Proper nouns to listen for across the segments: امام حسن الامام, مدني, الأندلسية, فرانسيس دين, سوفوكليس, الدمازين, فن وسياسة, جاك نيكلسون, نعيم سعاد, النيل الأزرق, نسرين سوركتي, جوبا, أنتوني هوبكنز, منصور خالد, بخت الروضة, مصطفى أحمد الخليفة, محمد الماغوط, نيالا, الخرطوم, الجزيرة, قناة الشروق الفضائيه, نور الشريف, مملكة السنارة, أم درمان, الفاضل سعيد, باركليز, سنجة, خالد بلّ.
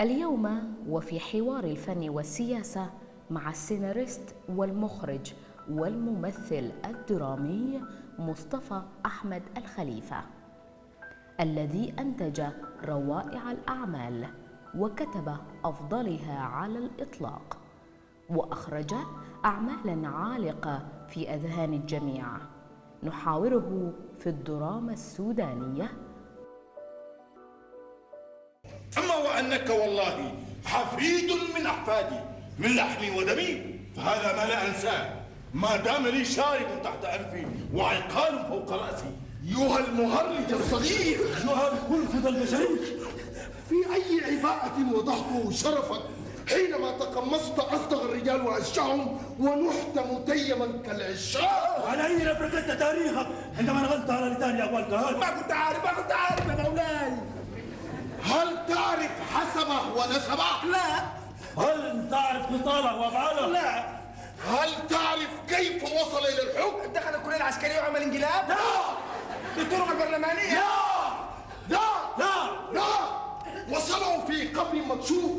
اليوم وفي حوار الفن والسياسة مع السيناريست والمخرج والممثل الدرامي مصطفى أحمد الخليفة الذي أنتج روائع الأعمال وكتب أفضلها على الإطلاق وأخرج أعمالاً عالقة في أذهان الجميع. نحاوره في الدراما السودانية. أما وأنك والله حفيد من أحفادي من لحمي ودمي، فهذا ما لا أنساه ما دام لي شارب تحت أنفي وعقال فوق رأسي. أيها المهرج الصغير، أيها القنفذ البشري، في أي عباءة وضحك وشرفك حينما تقمصت أصدغ الرجال وعشهم ونحت متيما كالعشاق. على أي نفرة تاريخك عندما نغلت على لساني أقوال كهان؟ ما كنت عارف يا مولاي. هل تعرف حسبه ونسبه؟ لا. هل تعرف خصاله وأفعاله؟ لا. هل تعرف كيف وصل إلى الحكم؟ دخل الكلية العسكرية وعمل انقلاب؟ لا. الطرق البرلمانية؟ لا. وصلوا في قبر مكشوف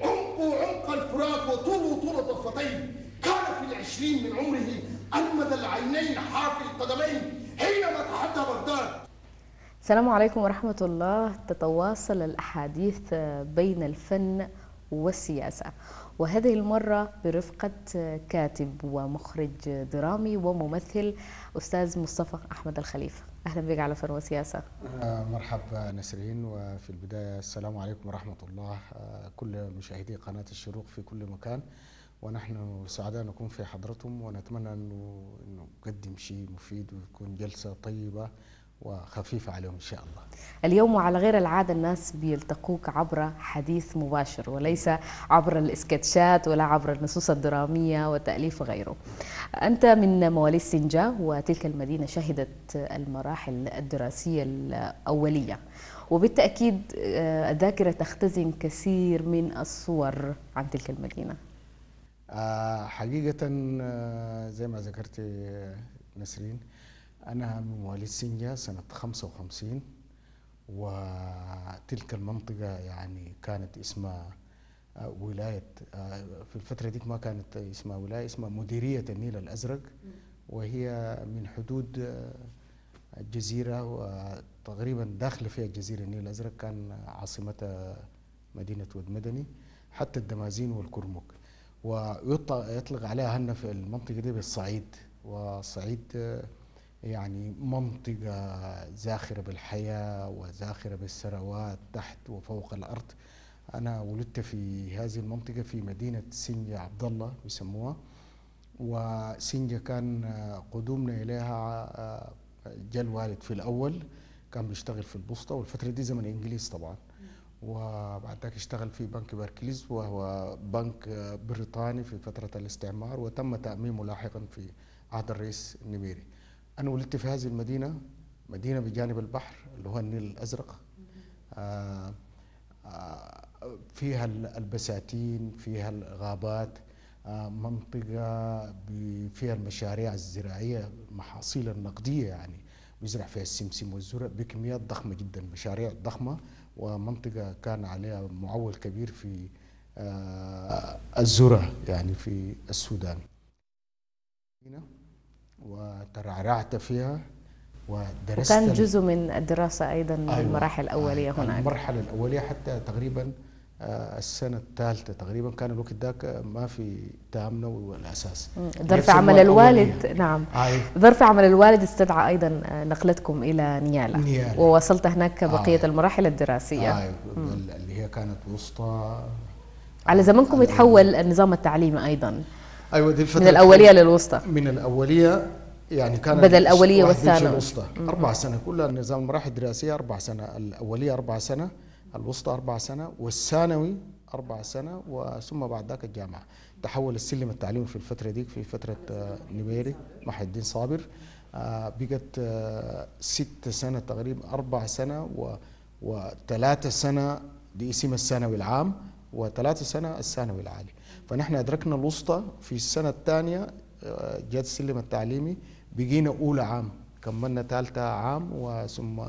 عمق الفرات وطول الضفتين، كان في العشرين من عمره ألمد العينين حافي القدمين حينما تحدى بغداد. السلام عليكم ورحمة الله. تتواصل الأحاديث بين الفن والسياسة، وهذه المرة برفقة كاتب ومخرج درامي وممثل أستاذ مصطفى أحمد الخليفة. أهلا بك على فن وسياسة. مرحبا نسرين، وفي البداية السلام عليكم ورحمة الله كل مشاهدي قناة الشروق في كل مكان، ونحن سعداء نكون في حضرتهم، ونتمنى أنه نقدم شيء مفيد ويكون جلسة طيبة وخفيفة عليهم إن شاء الله. اليوم على غير العادة الناس بيلتقوك عبر حديث مباشر وليس عبر الإسكتشات ولا عبر النصوص الدرامية والتأليف وغيره. أنت من مواليد سنجة، وتلك المدينة شهدت المراحل الدراسية الأولية، وبالتأكيد الذاكرة تختزن كثير من الصور عن تلك المدينة. حقيقة زي ما ذكرت نسرين، أنا من مواليد سنجة سنة 55، وتلك المنطقة يعني كانت اسمها ولاية، في الفترة ديك ما كانت اسمها ولاية، اسمها مديرية النيل الأزرق، وهي من حدود الجزيرة، وتقريبا داخل فيها الجزيرة. النيل الأزرق كان عاصمتها مدينة ود مدني، حتى الدمازين والكرمك، ويطلق عليها هنا في المنطقة دي بالصعيد. والصعيد يعني منطقة زاخرة بالحياة وزاخرة بالثروات تحت وفوق الأرض. أنا ولدت في هذه المنطقة في مدينة سنجة عبد الله بيسموها، وسنجة كان قدومنا إليها جاء الوالد في الأول كان بيشتغل في البوسطة، والفترة دي زمن الإنجليز طبعا، وبعد ذاك اشتغل في بنك باركليز وهو بنك بريطاني في فترة الاستعمار، وتم تأميمه لاحقا في عهد الرئيس النميري. أنا ولدت في هذه المدينة، مدينة بجانب البحر اللي هو النيل الأزرق، فيها البساتين، فيها الغابات، منطقة فيها المشاريع الزراعية، محاصيل النقدية يعني بيزرع فيها السمسم والزرع بكميات ضخمة جدا، مشاريع ضخمة، ومنطقة كان عليها معول كبير في الزرع يعني في السودان. وترعرعت فيها ودرست، وكان جزء من الدراسة أيضا من المراحل الأولية هناك. المرحلة الأولية حتى تقريبا السنة الثالثة تقريبا، كان الوقت ذاك ما في تامنا والأساس. ظرف عمل الوالد، نعم ظرف عمل الوالد استدعى أيضا نقلتكم إلى نيالا. ووصلت هناك بقية المراحل الدراسية اللي هي كانت وسطى. على زمنكم يتحول النظام التعليمي أيضا. أيوة دي الفترة من الأولية للوسطى. من الأولية يعني كان بدأ الأولية والثانوي. 4 سنة كلها النظام، المراحل الدراسية 4 سنة، الأولية 4 سنة، الوسطى 4 سنة، والثانوي 4 سنة، وثم بعد ذاك الجامعة. تحول السلم التعليمي في الفترة ديك في فترة نميري محي الدين صابر، بقت 6 سنة تقريبا، 4 سنة و3 سنة دي اسم الثانوي العام، و3 سنة الثانوي العالي. فنحن أدركنا الوسطى في السنة الثانية، جات السلم التعليمي، بقينا أولى عام، كملنا ثالثة عام، وثم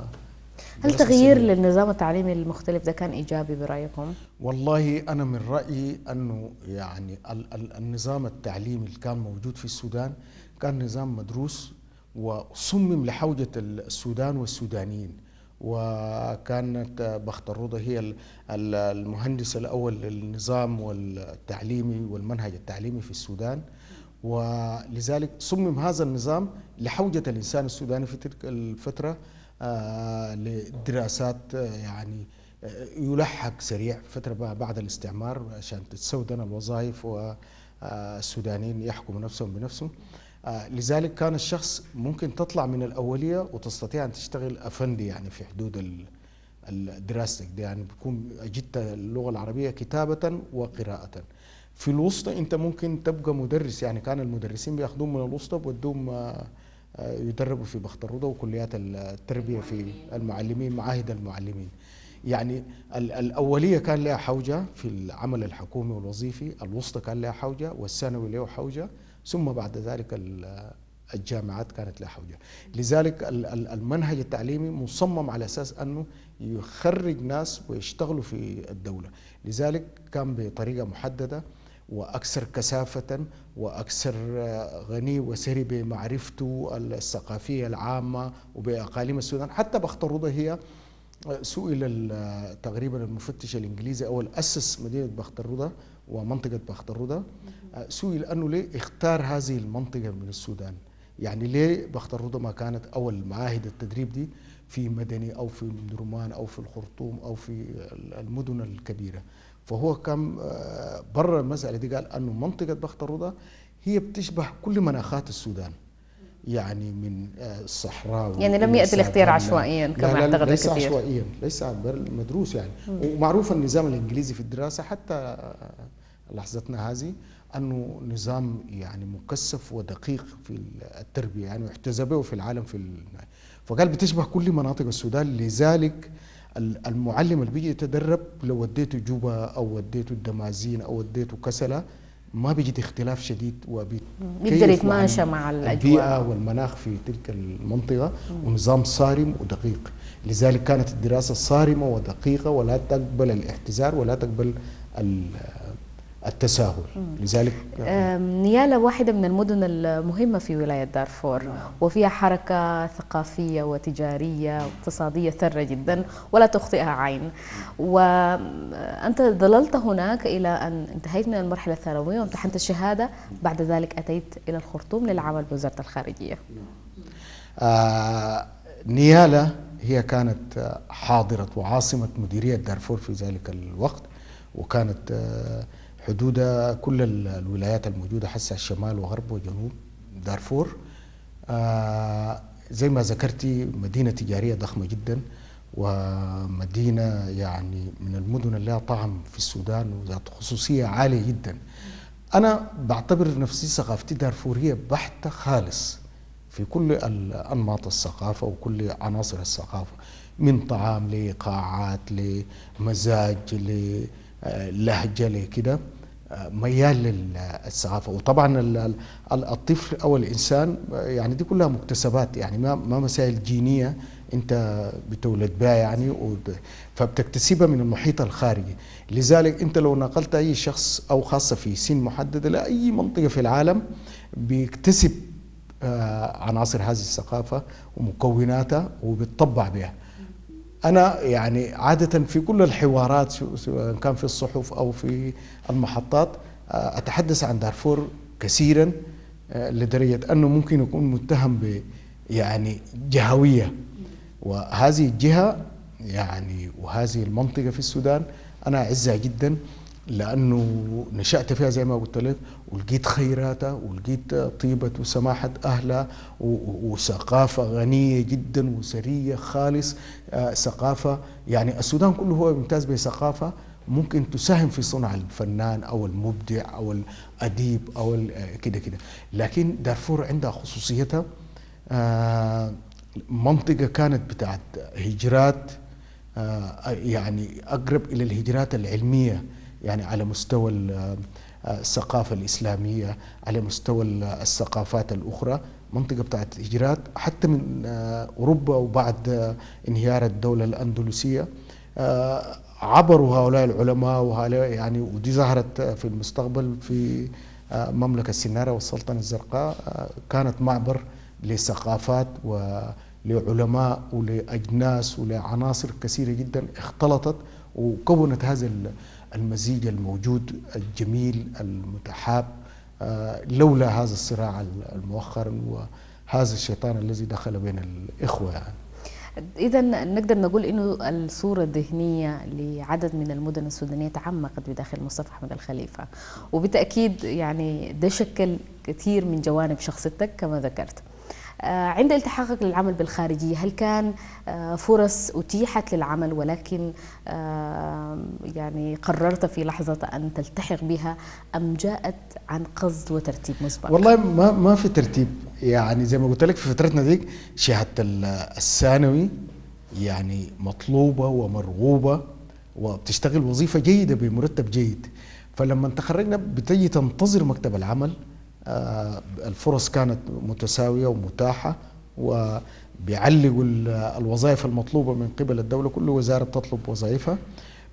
هل تغيير للنظام التعليمي المختلف ده كان إيجابي برأيكم؟ والله أنا من رأيي أنه يعني النظام التعليمي اللي كان موجود في السودان كان نظام مدروس وصمم لحوجة السودان والسودانيين، وكانت بخت الروضة هي المهندس الأول للنظام والتعليمي والمنهج التعليمي في السودان، ولذلك صمم هذا النظام لحوجة الإنسان السوداني في تلك الفترة لدراسات يعني يلحق سريع فترة بعد الاستعمار عشان تتسودن الوظائف والسودانيين يحكموا نفسهم بنفسهم. لذلك كان الشخص ممكن تطلع من الأولية وتستطيع أن تشتغل أفندي يعني في حدود دراستك دي، يعني بتكون أجدت اللغة العربية كتابة وقراءة. في الوسطى أنت ممكن تبقى مدرس، يعني كان المدرسين بياخدون من الوسطى وبودوهم يدربوا في بخت الروضة وكليات التربية في المعلمين معاهد المعلمين. يعني الأولية كان لها حوجة في العمل الحكومي والوظيفي، الوسطى كان لها حوجة، والثانوي له حوجة، ثم بعد ذلك الجامعات كانت لها حوجة. لذلك المنهج التعليمي مصمم على أساس أنه يخرج ناس ويشتغلوا في الدولة، لذلك كان بطريقة محددة وأكثر كثافة وأكثر غني وثري بمعرفته الثقافية العامة وبأقاليم السودان. حتى بخت الروضة هي سئل تقريبا المفتش الإنجليزي أول أسس مدينة بخت الروضة ومنطقة بخت الروضة، سئل أنه ليه اختار هذه المنطقة من السودان، يعني ليه بخت الروضة ما كانت أول معاهد التدريب دي في مدني أو في أم درمان أو في الخرطوم أو في المدن الكبيرة. فهو كان برر المسألة دي، قال أنه منطقة بخت الروضة هي بتشبه كل مناخات السودان، يعني من الصحراء، يعني لم يأتي الاختيار عشوائيا كما اعتقد الكثير. ليس عشوائيا، ليس مدروس يعني. ومعروف النظام الإنجليزي في الدراسة حتى لحظتنا هذه أنه نظام يعني مكثف ودقيق في التربية، يعني احتذى في العالم في فقال بتشبه كل مناطق السودان. لذلك المعلم اللي بيجي يتدرب لو وديته جوبا أو وديته الدمازين أو وديته كسلا ما بيجد اختلاف شديد، وبيقدر يتماشى مع البيئة والمناخ في تلك المنطقة، ونظام صارم ودقيق. لذلك كانت الدراسة صارمة ودقيقة ولا تقبل الاحتزار ولا تقبل التساهل. لذلك نيالا واحدة من المدن المهمة في ولاية دارفور، وفيها حركة ثقافية وتجارية واقتصادية ثرة جدا ولا تخطئها عين، وأنت ظللت هناك إلى أن انتهيت من المرحلة الثانوية وامتحنت الشهادة، بعد ذلك أتيت إلى الخرطوم للعمل بوزارة الخارجية. نيالا هي كانت حاضرة وعاصمة مديرية دارفور في ذلك الوقت، وكانت حدود كل الولايات الموجودة حسا الشمال وغرب وجنوب دارفور. زي ما ذكرتي مدينة تجارية ضخمة جدا، ومدينة يعني من المدن اللي لها طعم في السودان وذات خصوصية عالية جدا. أنا بعتبر نفسي ثقافتي دارفورية بحتة خالص في كل أنماط الثقافة وكل عناصر الثقافة، من طعام لإيقاعات لمزاج للهجة لكده، ميال للثقافة. وطبعا الطفل أو الإنسان يعني دي كلها مكتسبات، يعني ما مسائل جينية أنت بتولد بها يعني، فبتكتسبها من المحيط الخارجي. لذلك أنت لو نقلت أي شخص أو خاصة في سن محددة لأي منطقة في العالم بيكتسب عناصر هذه الثقافة ومكوناتها وبتطبع بها. أنا يعني عادة في كل الحوارات سواء كان في الصحف أو في المحطات أتحدث عن دارفور كثيرا لدرجة أنه ممكن يكون متهم ب يعني جهوية، وهذه الجهة يعني وهذه المنطقة في السودان أنا أعزها جدا لأنه نشأت فيها زي ما قلت لك، ولقيت خيراتها ولقيت طيبة وسماحة أهلها وثقافة غنية جدا وسرية خالص. ثقافة يعني السودان كله هو ممتاز بثقافة ممكن تساهم في صنع الفنان أو المبدع أو الأديب أو كده. لكن دارفور عندها خصوصيتها، منطقة كانت بتاعت هجرات، يعني أقرب إلى الهجرات العلمية، يعني على مستوى الثقافة الإسلامية على مستوى الثقافات الأخرى منطقة بتاعت إجراد حتى من أوروبا وبعد انهيار الدولة الأندلسية عبروا هؤلاء العلماء وهؤلاء يعني، ودي ظهرت في المستقبل في مملكة السنارة والسلطنة الزرقاء، كانت معبر لثقافات ولعلماء ولأجناس ولعناصر كثيرة جدا اختلطت وكونت هذا المزيج الموجود الجميل المتحاب لولا هذا الصراع المؤخر وهذا الشيطان الذي دخل بين الإخوة يعني. إذا نقدر نقول إنه الصورة الذهنية لعدد من المدن السودانية تعمقت بداخل مصطفى أحمد الخليفة، وبالتأكيد يعني ده شكل كثير من جوانب شخصيتك كما ذكرت. عند التحاقك للعمل بالخارجية، هل كان فرص أتيحت للعمل ولكن يعني قررت في لحظة أن تلتحق بها، أم جاءت عن قصد وترتيب مسبق؟ والله ما في ترتيب يعني، زي ما قلت لك في فترتنا ديك شهادة الثانوي يعني مطلوبة ومرغوبة وبتشتغل وظيفة جيدة بمرتب جيد، فلما تخرجنا بتجي تنتظر مكتب العمل. الفرص كانت متساوية ومتاحة وبيعلقوا الوظائف المطلوبة من قبل الدولة، كل وزارة تطلب وظائفها.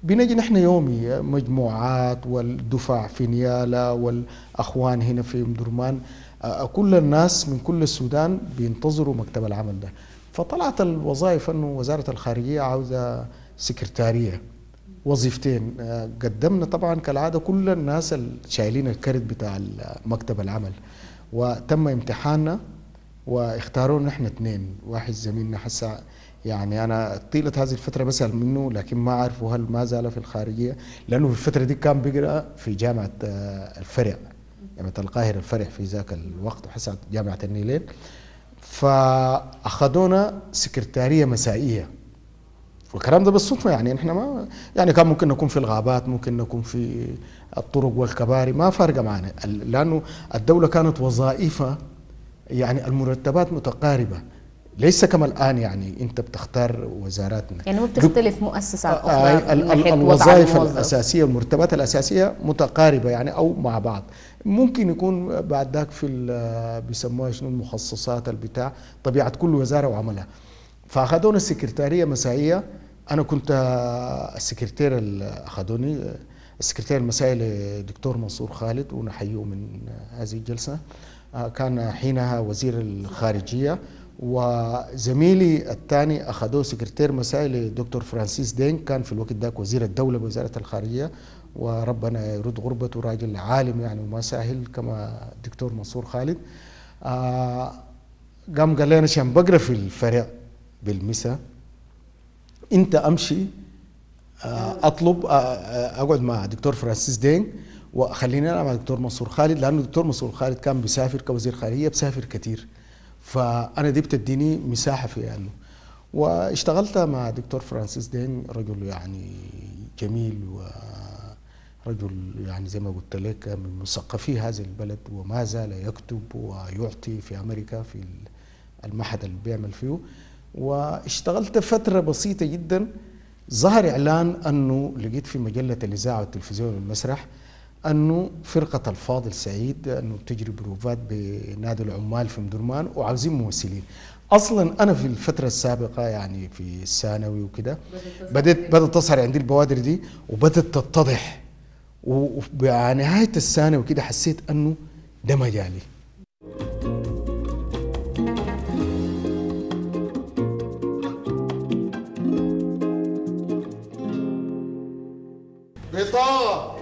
بنجي نحن يومي مجموعات والدفع في نيالا والأخوان هنا في أم درمان، كل الناس من كل السودان بينتظروا مكتب العمل ده. فطلعت الوظائف أنه وزارة الخارجية عاوزة سكرتارية، وظيفتين. قدمنا طبعا كالعاده كل الناس شايلين الكرت بتاع مكتب العمل، وتم امتحاننا واختارونا نحن اثنين، واحد زميلنا حسا يعني انا طيله هذه الفتره بسال منه لكن ما اعرفه هل ما زال في الخارجيه، لانه في الفتره دي كان بيقرا في جامعه الفرع، جامعه القاهره الفرع في ذاك الوقت، وحسا جامعه النيلين. فاخذونا سكرتاريه مسائيه، والكلام ده بالصدفه يعني، احنا ما يعني كان ممكن نكون في الغابات، ممكن نكون في الطرق والكباري، ما فارقه معنا، لانه الدوله كانت وظائفها يعني المرتبات متقاربه، ليس كما الان يعني انت بتختار وزاراتنا يعني ما بتختلف مؤسسه عن اخرى، الوظائف الاساسيه والمرتبات الاساسيه متقاربه يعني او مع بعض. ممكن يكون بعد ذاك في بيسموها شنو المخصصات البتاع، طبيعه كل وزاره وعملها. فاخذونا السكرتاريه مسائيه، انا كنت السكرتير اللي اخذوني السكرتير المسائي لدكتور منصور خالد ونحييه من هذه الجلسه، كان حينها وزير الخارجيه، وزميلي الثاني اخذوه سكرتير مسائي لدكتور فرانسيس دين، كان في الوقت ذاك وزير الدوله بوزاره الخارجيه، وربنا يرد غربته، راجل عالم يعني وما ساهل كما الدكتور منصور خالد. قام قال لي انا عشان بقرا في الفرع بالمسا انت امشي اطلب اقعد مع دكتور فرانسيس دين وخليني انا مع دكتور منصور خالد، لانه دكتور منصور خالد كان بيسافر كوزير خارجيه، بيسافر كثير، فانا دي بتديني مساحه في انه يعني. واشتغلت مع دكتور فرانسيس دين، رجل يعني جميل ورجل يعني زي ما قلت لك من مثقفي هذا البلد، وما زال يكتب ويعطي في امريكا في المعهد اللي بيعمل فيه. واشتغلت فترة بسيطة جدا، ظهر إعلان أنه لقيت في مجلة الإذاعة والتلفزيون والمسرح أنه فرقة الفاضل سعيد أنه بتجري بروفات بنادي العمال في أم درمان وعاوزين ممثلين. أصلا أنا في الفترة السابقة يعني في الثانوي وكده بدأت تظهر عندي البوادر دي وبدأت تتضح، وبنهاية الثانوي كده حسيت أنه ده مجالي. بطاقة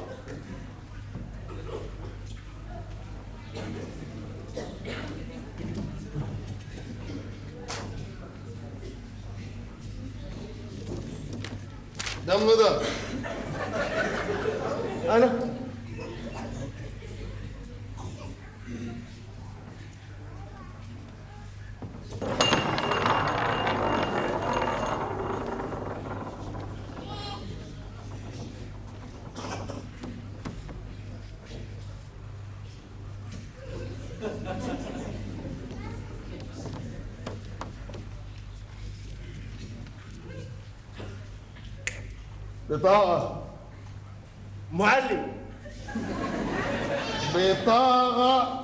دم ده أنا بطاقة معلم، بطاقة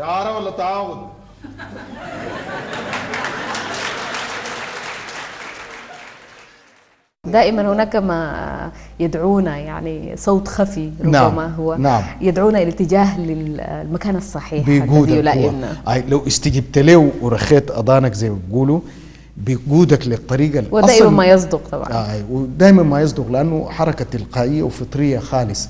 إعارة ولا تعاون؟ دائما هناك ما يدعونا يعني صوت خفي ربما هو نعم. يدعونا الاتجاه للمكان الصحيح الذي يلائمنا. لو استجبت له ورخيت أضانك زي ما بيقولوا بيقودك للطريقة الأصل، ودائما ما يصدق طبعا. ودائما ما يصدق لأنه حركة تلقائية وفطرية خالص.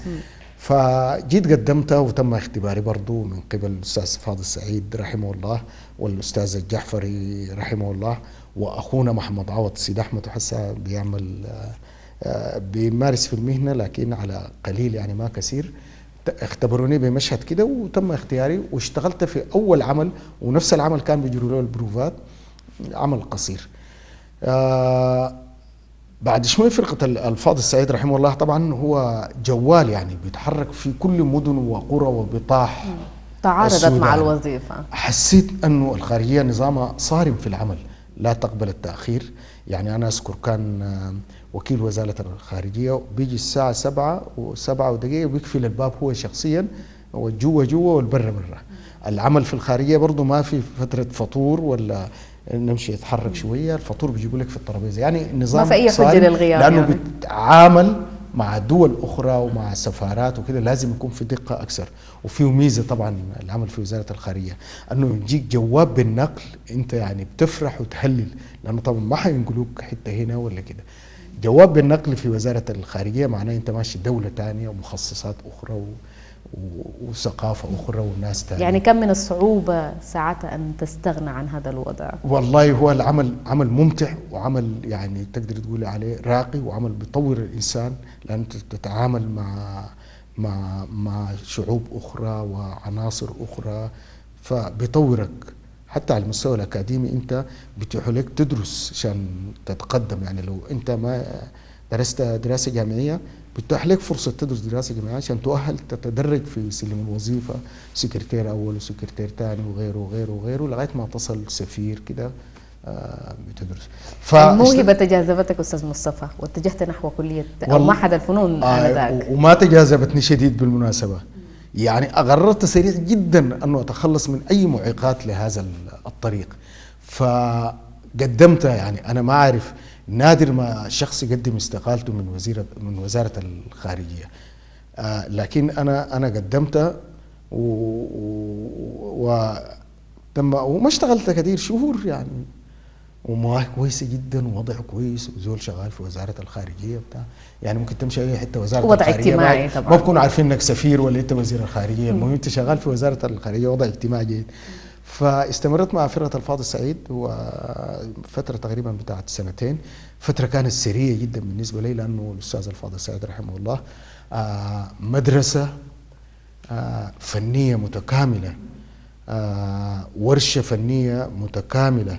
فجيت قدمتها وتم اختباري برضو من قبل الأستاذ الفاضل سعيد رحمه الله والأستاذ الجعفري رحمه الله وأخونا محمد عوض. السيد أحمد حسا بيمارس في المهنة لكن على قليل يعني ما كثير. اختبروني بمشهد كده وتم اختياري واشتغلت في أول عمل، ونفس العمل كان بيجروا له البروفات، عمل قصير. بعد شوي فرقة الفاضل السعيد رحمه الله طبعا هو جوال يعني بيتحرك في كل مدن وقرى وبطاح. تعارضت مع الوظيفة. حسيت أنه الخارجية نظامها صارم في العمل، لا تقبل التأخير. يعني أنا أذكر كان وكيل وزارة الخارجية بيجي الساعة 7:07 وبيقفل الباب هو شخصيا، والجوة جوة والبرة برة. العمل في الخارجية برضه ما في فترة فطور ولا نمشي يتحرك شوية، الفطور بيجيبوا لك في الترابيزة. يعني النظام ما في أي حجة للغياب، لأنه يعني بتعامل مع دول أخرى ومع سفارات وكده، لازم يكون في دقة أكثر. وفيه ميزة طبعا العمل في وزارة الخارجية أنه يجيك جواب بالنقل، أنت يعني بتفرح وتهلل لأنه طبعا ما حينقلوك حتة هنا ولا كده. جواب بالنقل في وزارة الخارجية معناه أنت ماشي دولة تانية ومخصصات أخرى وثقافة أخرى والناس تانية. يعني كم من الصعوبة ساعتها أن تستغنى عن هذا الوضع؟ والله هو العمل عمل ممتع وعمل يعني تقدر تقول عليه راقي، وعمل بيطور الإنسان لأن تتعامل مع شعوب أخرى وعناصر أخرى، فبيطورك حتى على المستوى الأكاديمي. أنت بيتيح لك تدرس عشان تتقدم، يعني لو أنت ما درست دراسة جامعية بتتيح لك فرصة تدرس دراسة جامعية عشان تؤهل تتدرج في سلم الوظيفة، سكرتير أول وسكرتير ثاني وغيره وغيره وغيره لغاية ما تصل سفير كده بتدرس. الموهبة تجاذبتك أستاذ مصطفى واتجهت نحو كلية أو معهد الفنون آنذاك. وما تجاذبتني شديد بالمناسبة، يعني أغررت سريع جدا أنه أتخلص من أي معيقات لهذا الطريق. فقدمتها، يعني أنا ما أعرف، نادر ما شخص يقدم استقالته من وزارة الخارجية. لكن أنا قدمتها وما اشتغلت كثير، شهور يعني، ومواهب كويسة جدا ووضع كويس وزول شغال في وزارة الخارجية بتاع، يعني ممكن تمشي أي حتة وزارة وضع الخارجية، وضع اجتماعي طبعا، ما بكون عارفين إنك سفير ولا أنت وزير الخارجية، المهم أنت شغال في وزارة الخارجية، وضع اجتماعي جيد. فاستمرت مع فرقة الفاضل سعيد وفترة تقريبا بتاعت سنتين، فترة كانت سرية جدا بالنسبة لي لأنه الأستاذ الفاضل سعيد رحمه الله مدرسة فنية متكاملة، ورشة فنية متكاملة،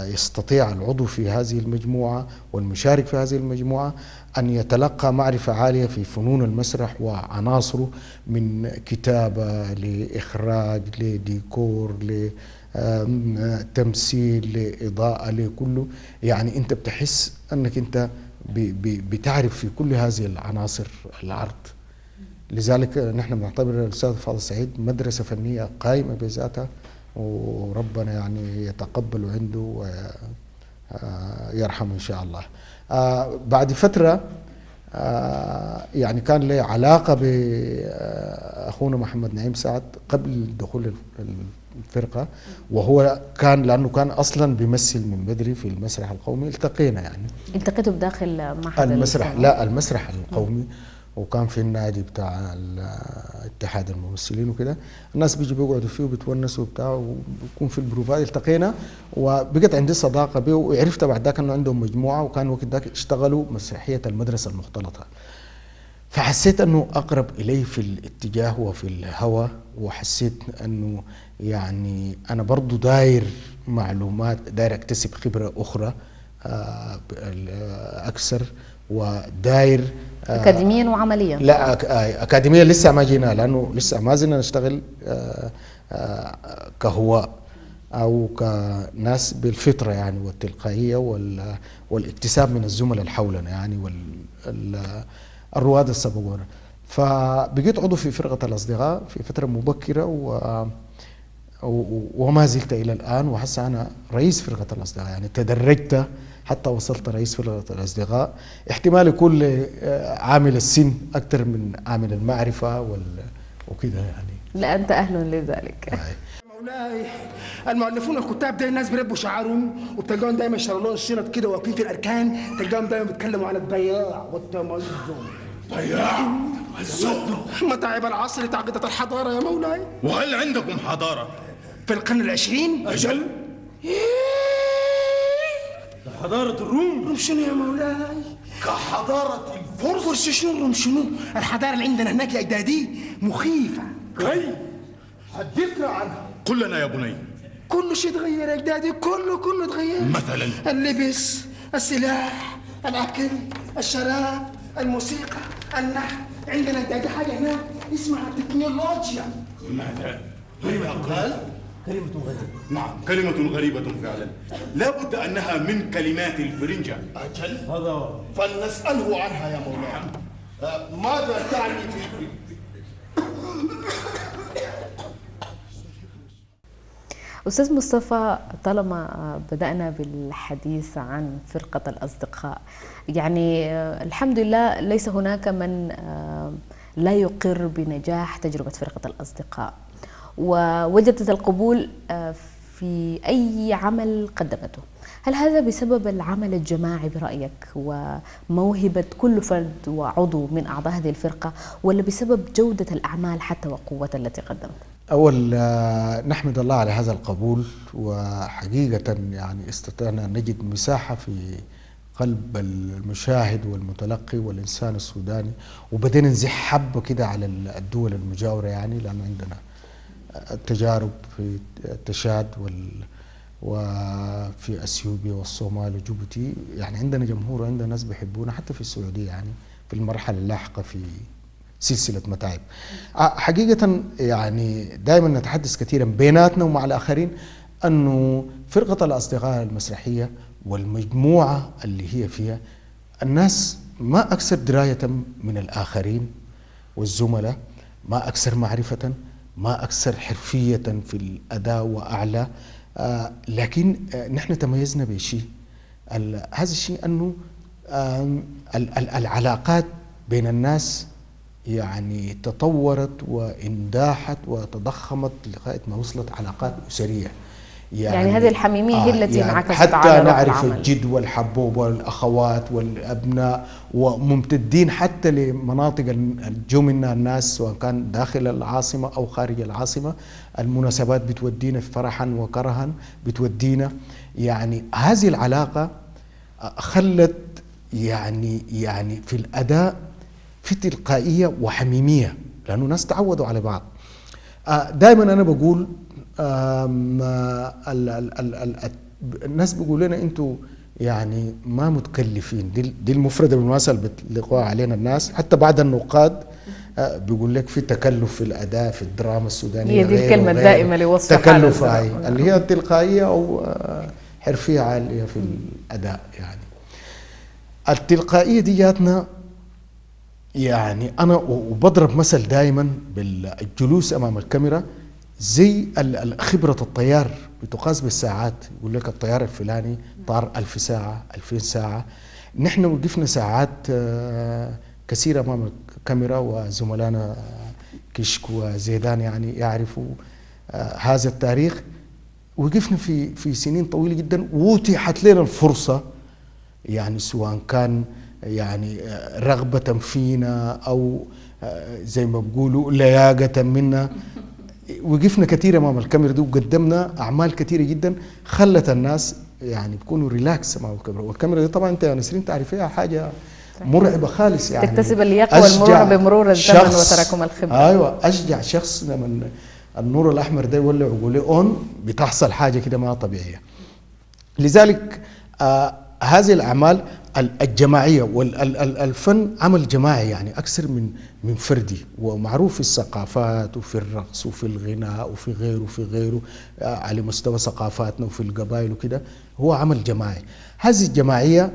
يستطيع العضو في هذه المجموعة والمشارك في هذه المجموعة أن يتلقى معرفة عالية في فنون المسرح وعناصره، من كتابة لإخراج لديكور لتمثيل لإضاءة لكله. يعني أنت بتحس أنك أنت بتعرف في كل هذه العناصر العرض. لذلك نحن بنعتبر الأستاذ فاضل سعيد مدرسة فنية قائمة بذاتها، وربنا يعني يتقبل عنده ويرحمه إن شاء الله. بعد فترة يعني كان لي علاقة بأخونا محمد نعيم سعاد قبل دخول الفرقة، وهو كان لأنه كان أصلا بيمثل من بدري في المسرح القومي، التقينا يعني. التقيته بداخل معهد المسرح؟ لا، المسرح القومي، وكان في النادي بتاع اتحاد الممثلين وكده، الناس بيجوا بيقعدوا فيه وبتونسوا وبتاع، وبيكون في البروفات. التقينا وبقت عندي صداقه بيه، وعرفت بعد ذاك انه عندهم مجموعه، وكان وقت ذاك اشتغلوا مسرحيه المدرسه المختلطه. فحسيت انه اقرب الي في الاتجاه وفي الهوى، وحسيت انه يعني انا برضو داير معلومات، داير اكتسب خبره اخرى اكثر، وداير اكاديميا وعمليا. لا اكاديميا لسه ما جينا، لانه لسه ما زلنا نشتغل كهواء او كناس بالفطره يعني والتلقائيه والاكتساب من الزملاء حولنا يعني والرواد السابقون. فبقيت عضو في فرقه الاصدقاء في فتره مبكره، وما زلت إلى الآن، وهسه أنا رئيس فرقة الأصدقاء، يعني تدرجت حتى وصلت رئيس فرقة الأصدقاء. احتمال يكون عامل السن أكثر من عامل المعرفة وكده يعني. لا أنت أهل لذلك. مولاي المؤلفون والكتاب ده الناس بيربوا شعارهم، وبتلقاهم دايما شاروا لهم شنط كده واقفين في الأركان، تلقاهم دايما بيتكلموا على الضياع والتمزق. ضياع والزق، متاعب العصر تعقيدات الحضارة يا مولاي. وهل عندكم حضارة؟ في القرن العشرين؟ أجل؟ حضارة الروم. روم شنو يا مولاي؟ كحضارة الفرس. فرس شنو؟ روم شنو؟ الحضارة اللي عندنا هناك يا أجدادي مخيفة. كيف؟ حدثنا عنها. قل لنا يا بني. كله شيء تغير يا أجدادي، كله تغير. مثلا اللبس، السلاح، الأكل، الشراب، الموسيقى، النحت. عندنا أجدادي حاجة هناك اسمها تكنولوجيا. ماذا؟ غريبة أقل؟ كلمة غريبة. نعم كلمة غريبة فعلا، لا بد أنها من كلمات الفرنجة. أجل هذا فلنسأله عنها يا مولاي. ماذا تعني في أستاذ مصطفى، طالما بدأنا بالحديث عن فرقة الأصدقاء، يعني الحمد لله ليس هناك من لا يقر بنجاح تجربة فرقة الأصدقاء، ووجدت القبول في أي عمل قدمته. هل هذا بسبب العمل الجماعي برأيك وموهبة كل فرد وعضو من أعضاء هذه الفرقة، ولا بسبب جودة الأعمال حتى وقوة التي قدمت؟ أول نحمد الله على هذا القبول، وحقيقة يعني استطعنا نجد مساحة في قلب المشاهد والمتلقي والإنسان السوداني، وبدينا نزح حبة كده على الدول المجاورة، يعني لأنه عندنا التجارب في التشاد وفي اثيوبيا والصومال وجيبوتي، يعني عندنا جمهور وعندنا ناس بيحبونا، حتى في السعوديه يعني في المرحله اللاحقه في سلسله متاعب. حقيقه يعني دائما نتحدث كثيرا بيناتنا ومع الاخرين انه فرقه الاصدقاء المسرحيه والمجموعه اللي هي فيها الناس ما اكثر درايه من الاخرين والزملاء، ما اكثر معرفه، ما أكثر حرفية في الأداء وأعلى، لكن نحن تميزنا بشيء، هذا الشيء أنه العلاقات بين الناس يعني تطورت وانداحت وتضخمت لغاية ما وصلت علاقات أسرية، يعني هذه الحميمية هي التي يعني انعكست على حتى نعرف الجد والحبوب والأخوات والأبناء، وممتدين حتى لمناطق جو منها الناس، سواء كان داخل العاصمة أو خارج العاصمة. المناسبات بتودينا فرحا وكرها بتودينا، يعني هذه العلاقة خلت يعني في الأداء في تلقائية وحميمية، لأنه الناس تعودوا على بعض. دائما أنا بقول الناس بيقول لنا انتوا يعني ما متكلفين، دي المفردة بالمناسبة اللي بيطلقوها علينا الناس، حتى بعد النقاد بيقول لك في تكلف في الأداء في الدراما السودانية. هي دي الكلمة الدائمة اللي وصف تكلف، هاي اللي هي التلقائية أو حرفية عالية في الأداء. يعني التلقائية دي جاتنا، يعني أنا وبضرب مثل دائما بالجلوس أمام الكاميرا زي خبرة الطيار بتقاس بالساعات، يقول لك الطيار الفلاني طار 1000 ساعة 2000 ساعة. نحن وقفنا ساعات كثيرة أمام الكاميرا، وزملائنا كشك وزيدان يعني يعرفوا هذا التاريخ. وقفنا في سنين طويلة جدا، وأتيحت لنا الفرصة، يعني سواء كان يعني رغبة فينا أو زي ما بقولوا لياقة منا، وقفنا كثير امام الكاميرا دي وقدمنا اعمال كثيره جدا خلت الناس يعني بيكونوا ريلاكس امام الكاميرا. والكاميرا دي طبعا انت يا نسرين تعرفيها حاجه مرعبه خالص، يعني تكتسب اللياقه والمروءه بمرور الزمن وتراكم الخبره. ايوه اشجع شخص لما النور الاحمر ده يولع ويقول اون، بتحصل حاجه كده ما طبيعيه. لذلك هذه الاعمال الجماعيه والفن عمل جماعي يعني اكثر من فردي، ومعروف في الثقافات وفي الرقص وفي الغناء وفي غيره وفي غيره على مستوى ثقافاتنا وفي القبائل وكده، هو عمل جماعي. هذه الجماعيه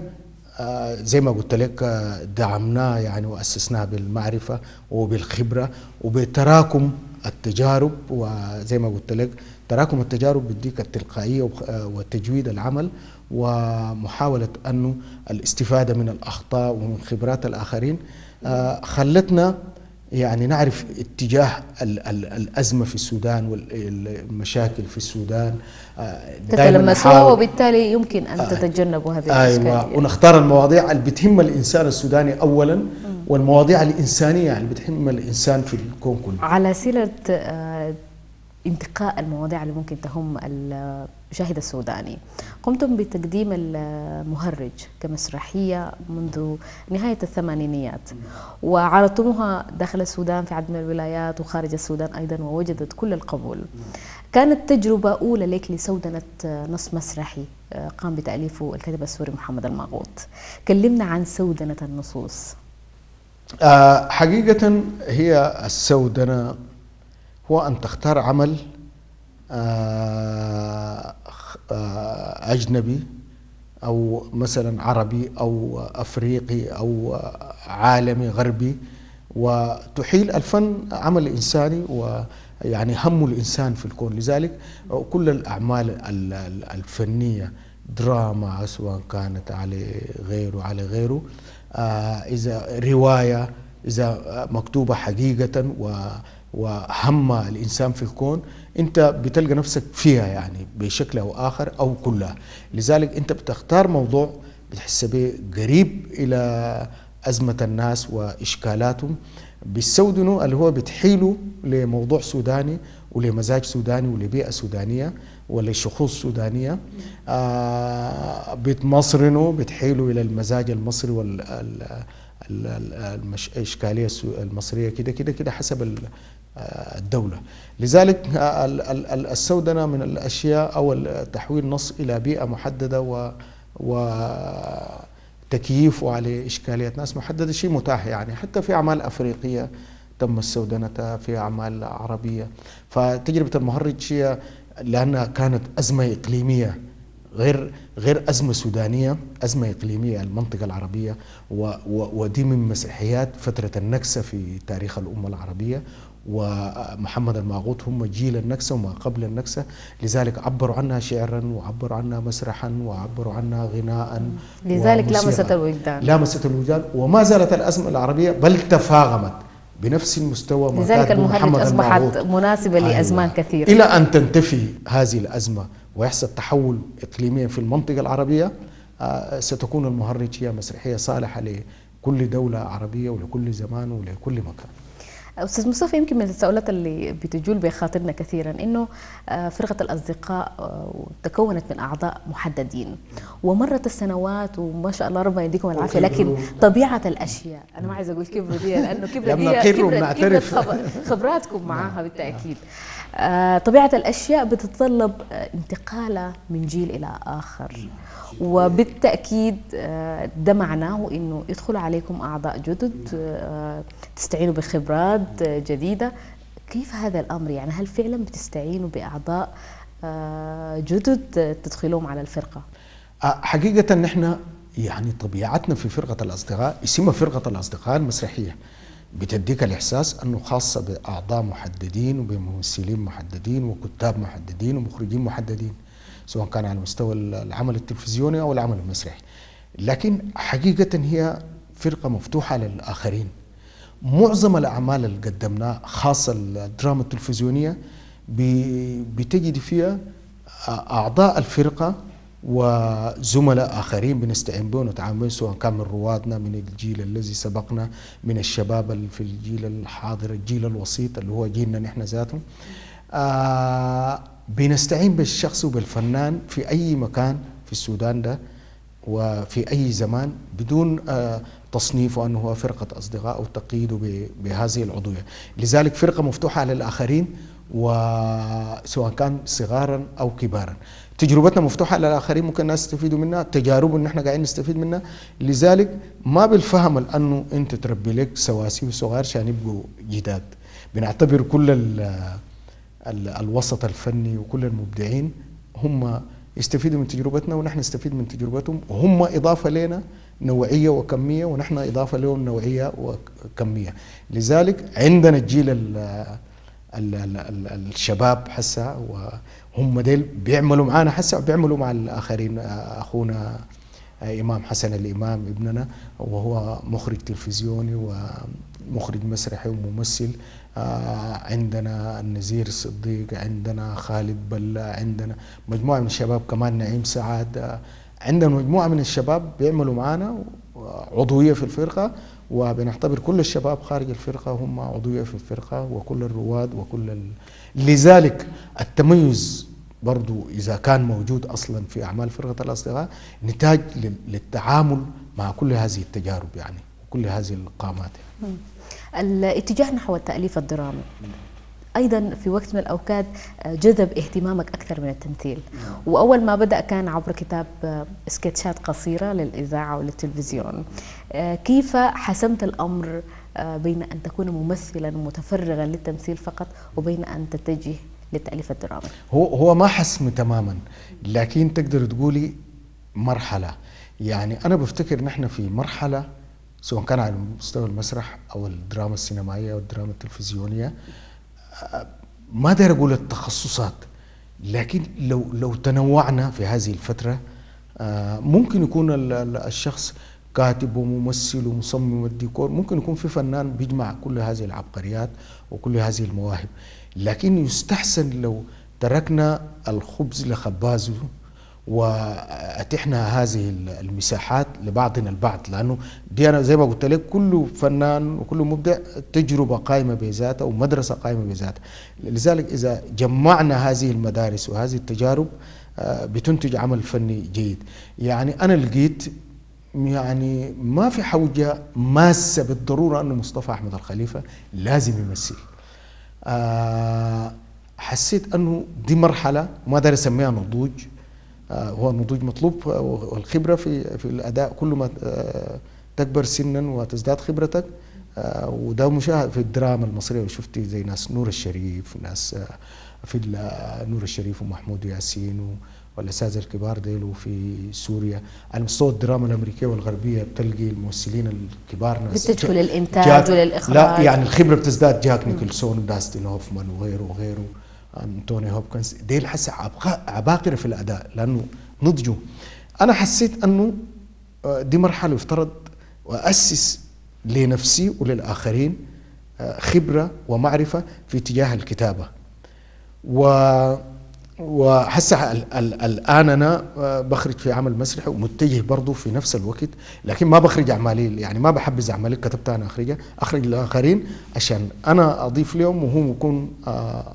زي ما قلت لك دعمناها يعني واسسناها بالمعرفه وبالخبره وبتراكم التجارب، وزي ما قلت لك تراكم التجارب بيديك التلقائية وتجويد العمل ومحاولة أنه الاستفادة من الأخطاء ومن خبرات الآخرين خلتنا يعني نعرف اتجاه الأزمة في السودان والمشاكل في السودان تتلمسوها وبالتالي يمكن أن تتجنبوا هذه الإشكالية. أيوة، ونختار المواضيع اللي بتهم الإنسان السوداني أولا والمواضيع الإنسانية اللي بتهم الإنسان في الكون كله. على سيرة انتقاء المواضيع اللي ممكن تهم المشاهد السوداني، قمتم بتقديم المهرج كمسرحية منذ نهاية الثمانينيات وعرضتموها داخل السودان في عدد من الولايات وخارج السودان أيضا ووجدت كل القبول. كانت تجربة أولى لك لسودنة نص مسرحي قام بتأليفه الكاتب السوري محمد الماغوط. كلمنا عن سودنة النصوص. حقيقة هي السودنة هو أن تختار عمل أجنبي أو مثلا عربي أو أفريقي أو عالمي غربي وتحيل الفن عمل إنساني ويعني هم الإنسان في الكون. لذلك كل الأعمال الفنية دراما سواء كانت على غيره إذا رواية إذا مكتوبة حقيقة وهم الإنسان في الكون أنت بتلقى نفسك فيها يعني بشكل أو آخر أو كلها. لذلك أنت بتختار موضوع بتحس به قريب إلى أزمة الناس وإشكالاتهم بالسودنه اللي هو بتحيله لموضوع سوداني ولمزاج سوداني ولبيئة سودانية ولشخوص سودانية بتمصرنه بتحيله إلى المزاج المصري الإشكالية المصرية كده كده كده حسب الدولة. لذلك السودنة من الأشياء أو تحويل نص إلى بيئة محددة وتكييفه على إشكالية ناس محددة شيء متاح يعني حتى في أعمال أفريقية تم السودنة في أعمال عربية. فتجربة المهرج هي لأنها كانت أزمة إقليمية غير أزمة سودانية، أزمة إقليمية المنطقة العربية ودي من مسرحيات فترة النكسة في تاريخ الأمة العربية ومحمد الماغوط هم جيل النكسة وما قبل النكسة. لذلك عبروا عنها شعرا وعبروا عنها مسرحا وعبروا عنها غناء لذلك لامست الوجدان وما زالت الأزمة العربية بل تفاغمت بنفس المستوى. لذلك المهرج أصبحت مناسبة لأزمان كثيرة إلى أن تنتفي هذه الأزمة ويحصل تحول إقليميا في المنطقة العربية. ستكون المهرج هي مسرحية صالحة لكل دولة عربية ولكل زمان ولكل مكان. أستاذ مصطفى يمكن من التساؤلات اللي بتجول بخاطرنا كثيرا إنه فرقة الأصدقاء تكونت من أعضاء محددين ومرت السنوات وما شاء الله ربنا يديكم العافية لكن طبيعة الأشياء أنا ما عايز أقول كبروا دي لأنه كبرة خبراتكم معاها بالتأكيد. طبيعة الأشياء بتتطلب انتقالها من جيل إلى آخر وبالتأكيد ده معناه إنه يدخل عليكم أعضاء جدد تستعينوا بخبرات جديدة. كيف هذا الأمر يعني هل فعلا بتستعينوا بأعضاء جدد تدخلهم على الفرقة؟ حقيقة نحن يعني طبيعتنا في فرقة الأصدقاء اسمها فرقة الأصدقاء المسرحية بتديك الإحساس أنه خاصة بأعضاء محددين وبممثلين محددين وكتاب محددين ومخرجين محددين سواء كان على مستوى العمل التلفزيوني أو العمل المسرحي. لكن حقيقة هي فرقة مفتوحة للآخرين. معظم الأعمال اللي قدمناها خاصة الدراما التلفزيونية بتجد فيها أعضاء الفرقة وزملاء آخرين بنستعين بهم ونتعامل سواء كان من روادنا من الجيل الذي سبقنا من الشباب اللي في الجيل الحاضر الجيل الوسيط اللي هو جيلنا نحن ذاتهم. بنستعين بالشخص وبالفنان في أي مكان في السودان ده وفي أي زمان بدون تصنيفه أنه هو فرقة أصدقاء أو تقييده بهذه العضوية. لذلك فرقة مفتوحة على الآخرين وسواء كان صغارا أو كبارا. تجربتنا مفتوحة على الآخرين ممكن الناس يستفيدوا منها تجارب إن احنا قاعدين نستفيد منها. لذلك ما بالفهم لأنه أنت تربي لك سواسي وصغار عشان يبقوا جداد. بنعتبر كل الوسط الفني وكل المبدعين هم يستفيدوا من تجربتنا ونحن نستفيد من تجربتهم وهم إضافة لنا نوعية وكمية ونحن إضافة لهم نوعية وكمية. لذلك عندنا الجيل الشباب حسا هم ديل بيعملوا معانا هسه وبيعملوا مع الاخرين. اخونا امام حسن الامام ابننا وهو مخرج تلفزيوني ومخرج مسرحي وممثل. عندنا النذير الصديق، عندنا خالد بلّ، عندنا مجموعه من الشباب كمان، نعيم سعاد، عندنا مجموعه من الشباب بيعملوا معانا عضويه في الفرقه، وبنعتبر كل الشباب خارج الفرقه هم عضويه في الفرقه وكل الرواد لذلك التميز برضو إذا كان موجود أصلا في أعمال فرقة الأصدقاء نتاج للتعامل مع كل هذه التجارب يعني وكل هذه القامات. الاتجاه نحو التأليف الدرامي أيضا في وقت من الأوقات جذب اهتمامك أكثر من التمثيل، وأول ما بدأ كان عبر كتاب سكتشات قصيرة للإذاعة وللتلفزيون. كيف حسمت الأمر بين أن تكون ممثلا متفرغا للتمثيل فقط وبين أن تتجه للتأليف الدرامي؟ هو ما حسم تماما، لكن تقدر تقولي مرحلة. يعني أنا بفتكر نحن في مرحلة سواء كان على مستوى المسرح أو الدراما السينمائية أو الدراما التلفزيونية، ما أقدر أقول التخصصات، لكن لو تنوعنا في هذه الفترة ممكن يكون الشخص كاتب وممثل ومصمم الديكور، ممكن يكون في فنان بيجمع كل هذه العبقريات وكل هذه المواهب. لكن يستحسن لو تركنا الخبز لخبازه وأتحنا هذه المساحات لبعضنا البعض، لأنه دي أنا زي ما قلت لك كل فنان وكل مبدع تجربة قائمة بذاتها ومدرسة قائمة بذاتها. لذلك إذا جمعنا هذه المدارس وهذه التجارب بتنتج عمل فني جيد. يعني أنا لقيت يعني ما في حوجة ماسة بالضرورة أنه مصطفى أحمد الخليفة لازم يمثل. حسيت أنه دي مرحلة ما أقدر أسميها نضوج، هو النضوج مطلوب والخبرة في الأداء كل ما تكبر سنا وتزداد خبرتك، وده مشاهد في الدراما المصرية. وشفت زي ناس نور الشريف، ناس في نور الشريف ومحمود ياسين والأساتذة الكبار ديلو في سوريا. على مستوى الدراما الأمريكية والغربية بتلقي الممثلين الكبار ناس بتدخل للإنتاج وللإخراج، لا يعني الخبرة بتزداد. جاك نيكلسون وداستين هوفمان وغيره وغيره، أنتوني هوبكنز، ديل حس عباقرة في الأداء لأنه نضجوا. أنا حسيت أنه دي مرحلة يفترض وأسس لنفسي وللآخرين خبرة ومعرفة في اتجاه الكتابة. وحسه الآن أنا بخرج في عمل مسرحي ومتجه برضه في نفس الوقت، لكن ما بخرج أعمالي، يعني ما بحبز أعمالي كتبتها أنا أخرج للآخرين عشان أنا أضيف لهم وهم يكون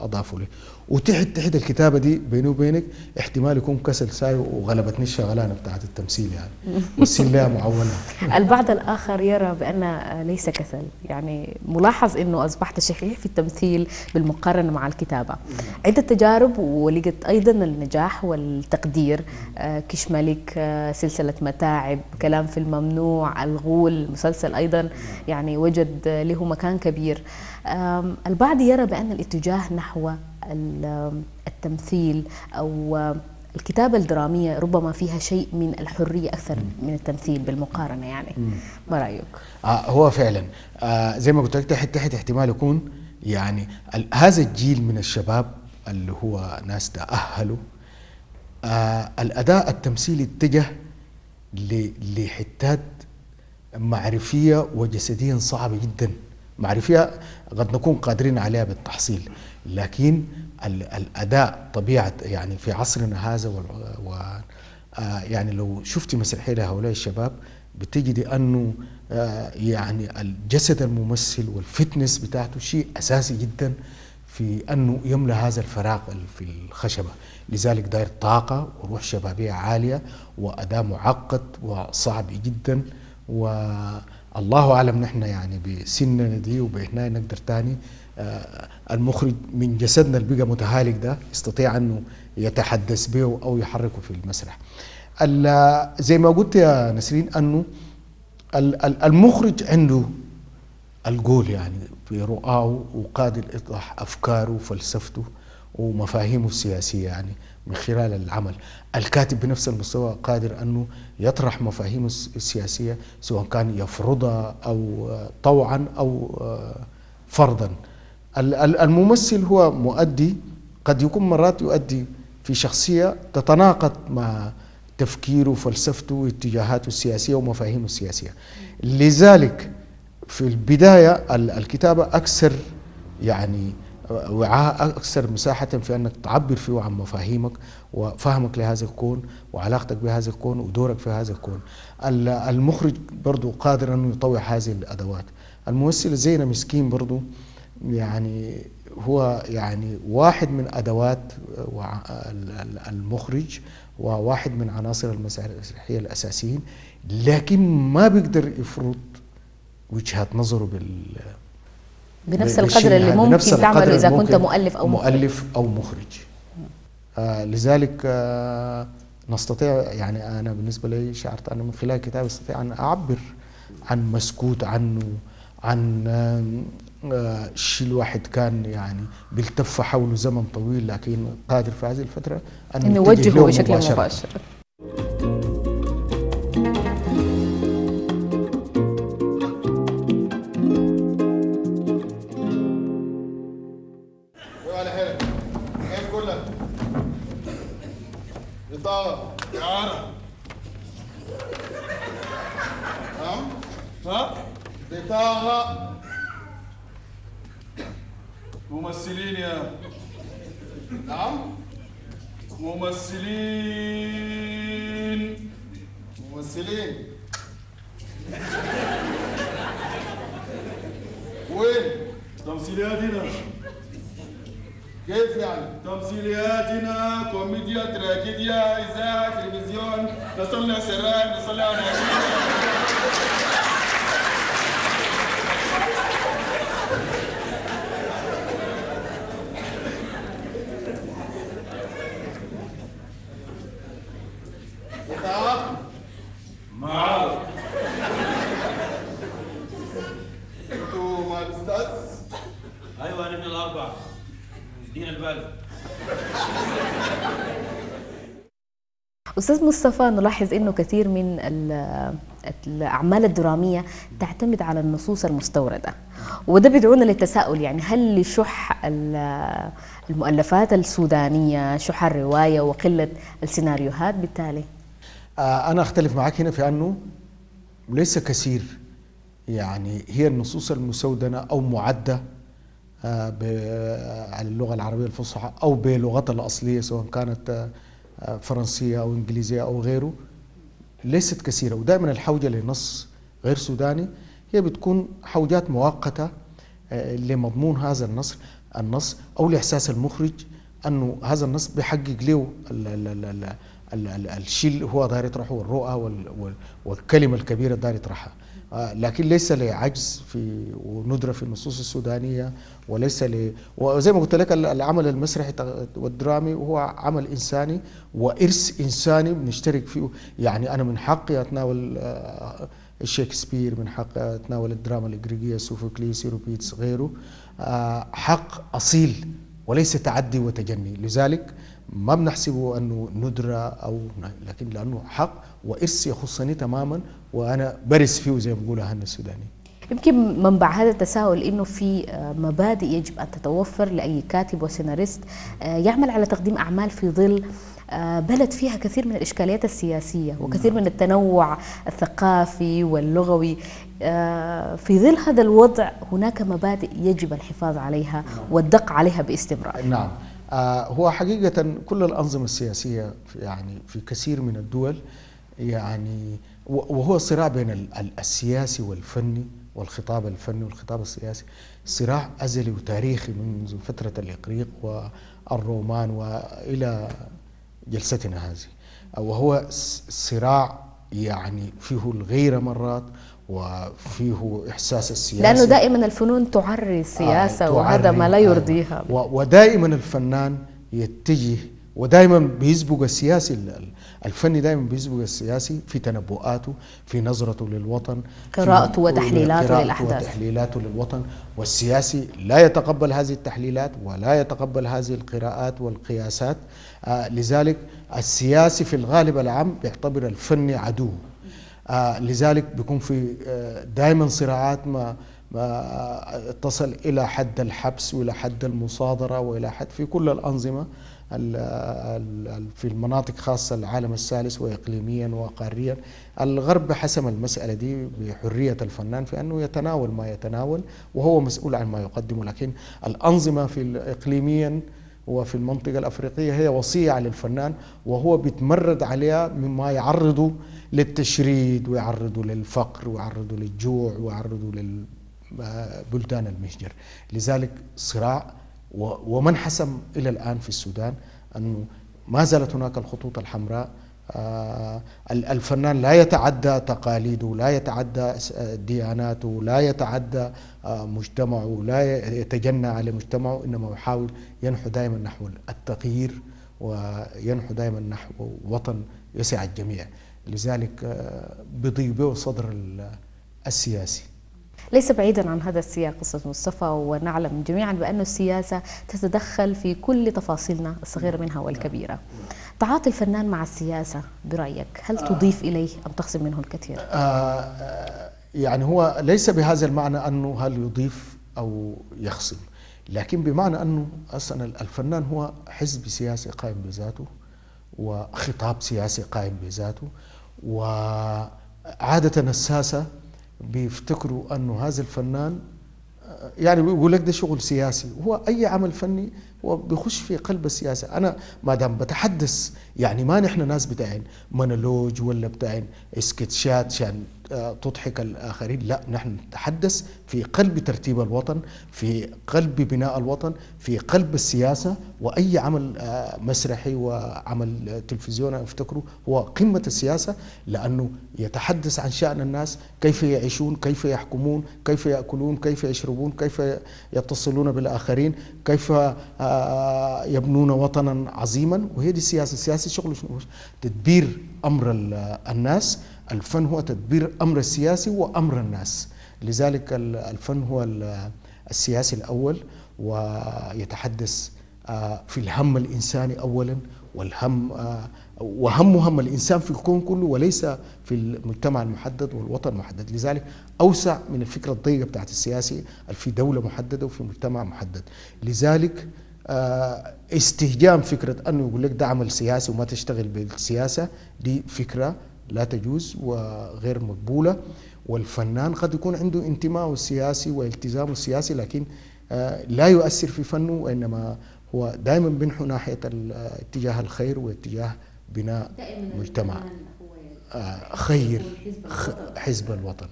أضافوا لي. وتحت الكتابة دي بيني وبينك احتمال يكون كسل ساي وغلبتني الشغلانة بتاعت التمثيل يعني والسلة معونة. البعض الآخر يرى بأن ليس كسل، يعني ملاحظ أنه أصبحت شحيح في التمثيل بالمقارنة مع الكتابة. عدة تجارب ولقيت أيضا النجاح والتقدير، كش ملك، سلسلة متاعب، كلام في الممنوع، الغول، مسلسل أيضا يعني وجد له مكان كبير. البعض يرى بأن الاتجاه نحو التمثيل أو الكتابة الدرامية ربما فيها شيء من الحرية أكثر من التمثيل بالمقارنة، يعني ما رأيك؟ هو فعلا زي ما قلت لك تحت احتمال يكون يعني هذا الجيل من الشباب اللي هو ناس تأهلوا الأداء التمثيلي اتجه لحتات معرفية وجسديا صعبة جدا، معرفية قد نكون قادرين عليها بالتحصيل، لكن الأداء طبيعة يعني في عصرنا هذا يعني لو شفت مسرحية لهؤلاء الشباب بتجد أنه يعني الجسد الممثل والفتنس بتاعته شيء أساسي جدا في أنه يملى هذا الفراغ في الخشبة. لذلك داير طاقة وروح شبابية عالية وأداء معقد وصعب جدا، والله أعلم نحن يعني بسننا دي وبهنا نقدر تاني. المخرج من جسدنا اللي بقى متهالك ده يستطيع أنه يتحدث به أو يحركه في المسرح. زي ما قلت يا نسرين أنه المخرج عنده القول يعني في رؤاه وقادر إطلاق أفكاره وفلسفته ومفاهيمه السياسية يعني من خلال العمل. الكاتب بنفس المستوى قادر أنه يطرح مفاهيمه السياسية سواء كان يفرضها أو طوعا أو فرضا. الممثل هو مؤدي، قد يكون مرات يؤدي في شخصية تتناقض مع تفكيره وفلسفته واتجاهاته السياسية ومفاهيمه السياسية. لذلك في البداية الكتابة أكثر يعني وعاء أكثر مساحة في أنك تعبر فيه عن مفاهيمك وفهمك لهذا الكون وعلاقتك بهذا الكون ودورك في هذا الكون. المخرج برضو قادر أنه يطوع هذه الأدوات. الممثل زينة مسكين برضو يعني هو يعني واحد من أدوات المخرج وواحد من عناصر المسرحية الأساسيين، لكن ما بيقدر يفرض وجهة نظره بنفس القدر اللي ممكن تعمله إذا كنت مؤلف أو مخرج. لذلك نستطيع يعني أنا بالنسبة لي شعرت أنا من خلال كتابي استطيع أن أعبر عن مسكوت عنه، عن الشيء الواحد كان يعني بيلتف حوله زمن طويل لكن قادر في هذه الفترة أن يوجهه بشكل مباشر. ممثلين يا ممثلين وين تمثيلياتنا؟ كيف يعني؟ تمثيلياتنا كوميديا تراجيديا اذاعه تلفزيون، نصنع سراير نصنع اناشيد. أستاذ مصطفى، نلاحظ أنه كثير من الأعمال الدرامية تعتمد على النصوص المستوردة، وده بيدعونا للتساؤل، يعني هل لشح المؤلفات السودانية شح الرواية وقلة السيناريوهات بالتالي؟ أنا أختلف معك هنا في أنه ليس كثير، يعني هي النصوص المسودنة أو معدة على اللغة العربية الفصحى أو بلغتها الأصلية سواء كانت فرنسية أو إنجليزية أو غيره ليست كثيرة، ودائما الحوجة لنص غير سوداني هي بتكون حوجات مؤقتة لمضمون هذا النص أو لإحساس المخرج أنه هذا النص بيحقق له الشيء اللي هو داير يطرحه والرؤى والكلمة الكبيرة داير يطرحها، لكن ليس لعجز في وندرة في النصوص السودانية، وليس وزي ما قلت لك العمل المسرحي والدرامي هو عمل إنساني وإرث إنساني بنشترك فيه. يعني أنا من حقي أتناول الشيكسبير، من حقي أتناول الدراما الإغريقية سوفوكليس يوروبيتس غيره، حق أصيل وليس تعدي وتجني. لذلك ما بنحسبه أنه ندرة أو لكن لأنه حق وإرث يخصني تماما وأنا برس فيه زي ما بقول أهلنا السوداني. يمكن منبع هذا التساؤل أنه في مبادئ يجب أن تتوفر لأي كاتب وسيناريست يعمل على تقديم أعمال في ظل بلد فيها كثير من الإشكاليات السياسية وكثير من التنوع الثقافي واللغوي، في ظل هذا الوضع هناك مبادئ يجب الحفاظ عليها والدق عليها باستمرار. نعم، هو حقيقة كل الأنظمة السياسية يعني في كثير من الدول يعني وهو صراع بين السياسي والفني والخطاب الفني والخطاب السياسي، صراع أزلي وتاريخي منذ فترة الإغريق والرومان وإلى جلستنا هذه، وهو صراع يعني فيه الغيرة مرات وفيه إحساس السياسة، لأنه دائما الفنون تعري السياسة وهذا ما لا يرضيها، ودائما الفنان يتجه ودائما بيسبق السياسي، الفني دائما بيسبق السياسي في تنبؤاته، في نظرته للوطن، قراءته وتحليلاته للأحداث، وتحليلاته للوطن، والسياسي لا يتقبل هذه التحليلات ولا يتقبل هذه القراءات والقياسات. لذلك السياسي في الغالب العام بيعتبر الفني عدو. لذلك بيكون في دائما صراعات ما تصل إلى حد الحبس وإلى حد المصادرة وإلى حد في كل الأنظمة في المناطق خاصة العالم الثالث وإقليميا وقاريا. الغرب حسم المسألة دي بحرية الفنان في أنه يتناول ما يتناول وهو مسؤول عن ما يقدمه، لكن الأنظمة في الإقليميا وفي المنطقة الأفريقية هي وصية للفنان وهو بيتمرد عليها مما يعرضه للتشريد ويعرضه للفقر ويعرضه للجوع ويعرضه للبلدان المهجر. لذلك صراع ومن حسم إلى الآن في السودان أنه ما زالت هناك الخطوط الحمراء. الفنان لا يتعدى تقاليده، لا يتعدى دياناته، لا يتعدى مجتمعه، لا يتجنى على مجتمعه، إنما يحاول ينحو دائما نحو التغيير وينحو دائما نحو وطن يسع الجميع. لذلك بضيبه صدر السياسي. ليس بعيدا عن هذا السياق قصة مصطفى، ونعلم جميعا بأن السياسة تتدخل في كل تفاصيلنا الصغيرة منها والكبيرة. تعاطي الفنان مع السياسة برأيك هل تضيف إليه أم تخصم منه الكثير؟ يعني هو ليس بهذا المعنى أنه هل يضيف أو يخصم، لكن بمعنى أنه أصلا الفنان هو حزب سياسي قائم بذاته وخطاب سياسي قائم بذاته. وعادة الساسة بيفتكروا أنه هذا الفنان يعني بيقول لك ده شغل سياسي، هو أي عمل فني هو بيخش في قلب السياسة. أنا ما دام بتحدث يعني ما نحن ناس بتاعين مونولوج ولا بتاعين سكتشات عشان تضحك الآخرين، لا نحن نتحدث في قلب ترتيب الوطن، في قلب بناء الوطن، في قلب السياسة. وأي عمل مسرحي وعمل تلفزيوني افتكروا هو قمة السياسة، لأنه يتحدث عن شأن الناس، كيف يعيشون، كيف يحكمون، كيف يأكلون، كيف يشربون، كيف يتصلون بالآخرين، كيف يبنون وطنا عظيما. وهي دي السياسة. السياسة شغله تدبير أمر الناس. الفن هو تدبير أمر السياسي وأمر الناس. لذلك الفن هو السياسي الأول، ويتحدث في الهم الإنساني أولا، والهم وهم الإنسان في الكون كله وليس في المجتمع المحدد والوطن المحدد. لذلك أوسع من الفكرة الضيقة بتاعت السياسي في دولة محددة وفي مجتمع محدد. لذلك استهجان فكرة أنه يقول لك ده عمل سياسي وما تشتغل بالسياسة، دي فكرة لا تجوز وغير مقبولة. والفنان قد يكون عنده انتماء السياسي والتزامه السياسي، لكن لا يؤثر في فنه، وإنما هو دائما بنحو ناحية اتجاه الخير واتجاه بناء مجتمع خير حزب الوطن.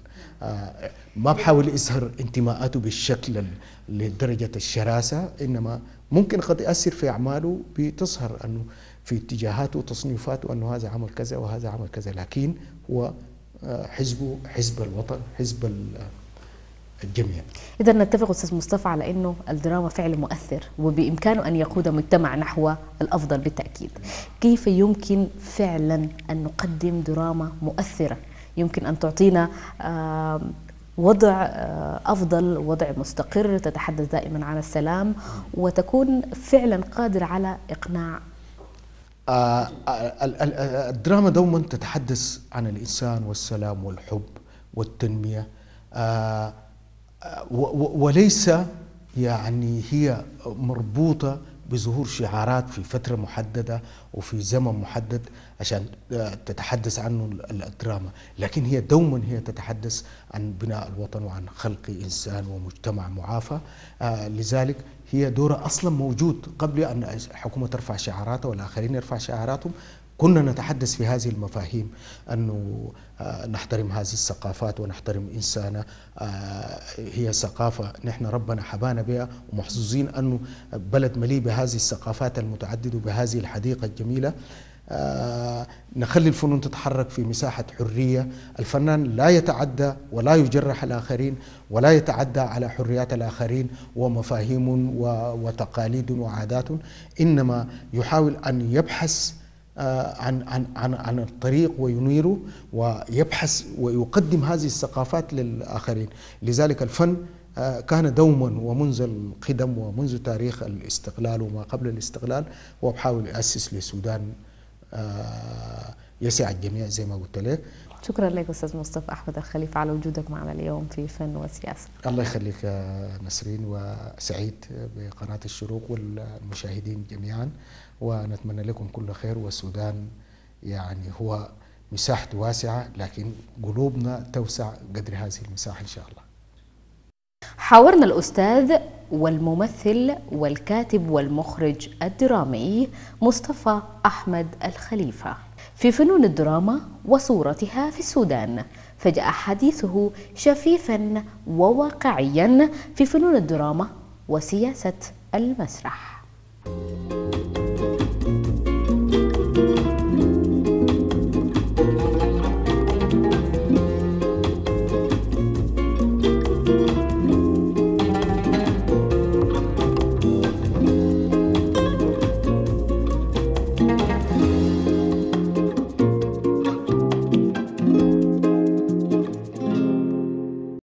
ما بحاول يظهر انتماءاته بالشكل لدرجة الشراسة، إنما ممكن قد يؤثر في أعماله بتظهر أنه في اتجاهاته وتصنيفاته أنه هذا عمل كذا وهذا عمل كذا، لكن هو حزبه حزب الوطن، حزب الجميع. إذا نتفق أستاذ مصطفى على أنه الدراما فعل مؤثر وبإمكانه أن يقود مجتمع نحو الأفضل بالتأكيد. كيف يمكن فعلا أن نقدم دراما مؤثرة يمكن أن تعطينا وضع أفضل، وضع مستقر، تتحدث دائما عن السلام وتكون فعلا قادر على إقناع؟ الدراما دوما تتحدث عن الإنسان والسلام والحب والتنمية، وليس يعني هي مربوطة بظهور شعارات في فترة محددة وفي زمن محدد عشان تتحدث عنه الدراما، لكن هي دوما هي تتحدث عن بناء الوطن وعن خلق إنسان ومجتمع معافى. لذلك هي دورة أصلا موجود قبل أن الحكومة ترفع شعاراتها والآخرين يرفع شعاراتهم. كنا نتحدث في هذه المفاهيم أنه نحترم هذه الثقافات ونحترم إنسانة، هي ثقافة نحن ربنا حبانا بها ومحظوظين أنه بلد مليء بهذه الثقافات المتعددة وبهذه الحديقة الجميلة. نخلي الفنون تتحرك في مساحة حرية، الفنان لا يتعدى ولا يجرح الآخرين ولا يتعدى على حريات الآخرين ومفاهيم وتقاليد وعادات، إنما يحاول أن يبحث عن الطريق وينيره ويبحث ويقدم هذه الثقافات للآخرين. لذلك الفن كان دوما ومنذ القدم ومنذ تاريخ الاستقلال وما قبل الاستقلال وبحاول يأسس للسودان يسع الجميع زي ما قلت لك. شكرا لك أستاذ مصطفى أحمد الخليفة على وجودك معنا اليوم في فن وسياسة. الله يخليك نسرين، وسعيد بقناة الشروق والمشاهدين جميعا، ونتمنى لكم كل خير. والسودان يعني هو مساحته واسعة، لكن قلوبنا توسع قدر هذه المساحة إن شاء الله. حاورنا الأستاذ والممثل والكاتب والمخرج الدرامي مصطفى أحمد الخليفة في فنون الدراما وصورتها في السودان، فجاء حديثه شفيفا وواقعيا في فنون الدراما وسياسة المسرح.